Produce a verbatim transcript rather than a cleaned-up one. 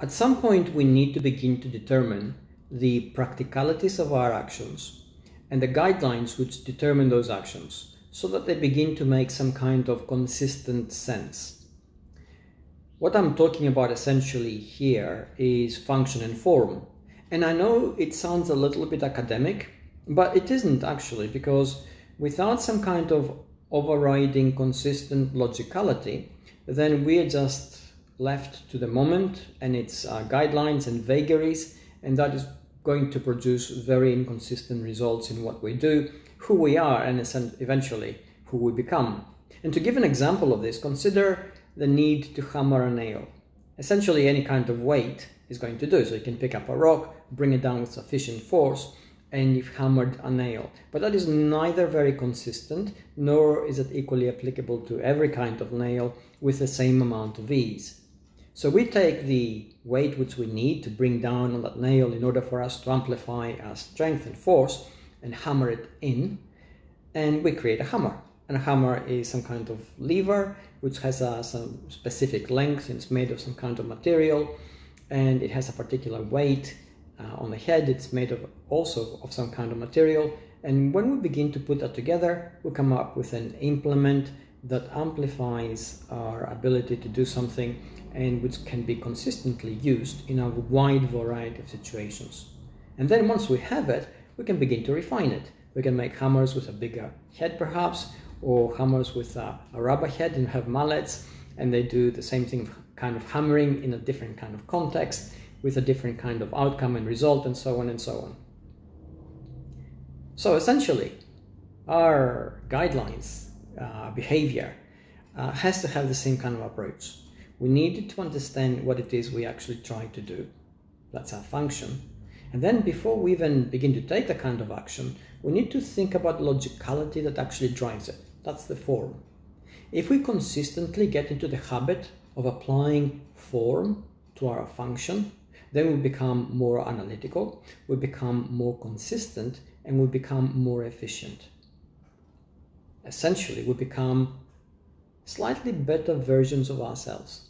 At some point, we need to begin to determine the practicalities of our actions and the guidelines which determine those actions, so that they begin to make some kind of consistent sense. What I'm talking about essentially here is function and form. And I know it sounds a little bit academic, but it isn't actually, because without some kind of overriding consistent logicality, then we are just left to the moment and its uh, guidelines and vagaries, and that is going to produce very inconsistent results in what we do, who we are, and eventually who we become. And to give an example of this, consider the need to hammer a nail. Essentially, any kind of weight is going to do. So you can pick up a rock, bring it down with sufficient force, and you've hammered a nail. But that is neither very consistent, nor is it equally applicable to every kind of nail with the same amount of ease. So we take the weight which we need to bring down on that nail in order for us to amplify our strength and force and hammer it in, and we create a hammer. And a hammer is some kind of lever which has a, some specific length, and it's made of some kind of material, and it has a particular weight uh, on the head. It's made of also of some kind of material, and when we begin to put that together, we come up with an implement that amplifies our ability to do something and which can be consistently used in a wide variety of situations. And then once we have it, we can begin to refine it. We can make hammers with a bigger head perhaps, or hammers with a, a rubber head and have mallets, and they do the same thing kind of hammering in a different kind of context with a different kind of outcome and result, and so on and so on. So essentially, our guidelines, uh, behavior, uh, has to have the same kind of approach. We need to understand what it is we actually try to do. That's our function. And then before we even begin to take the kind of action, we need to think about logicality that actually drives it. That's the form. If we consistently get into the habit of applying form to our function, then we become more analytical, we become more consistent, and we become more efficient. Essentially, we become slightly better versions of ourselves.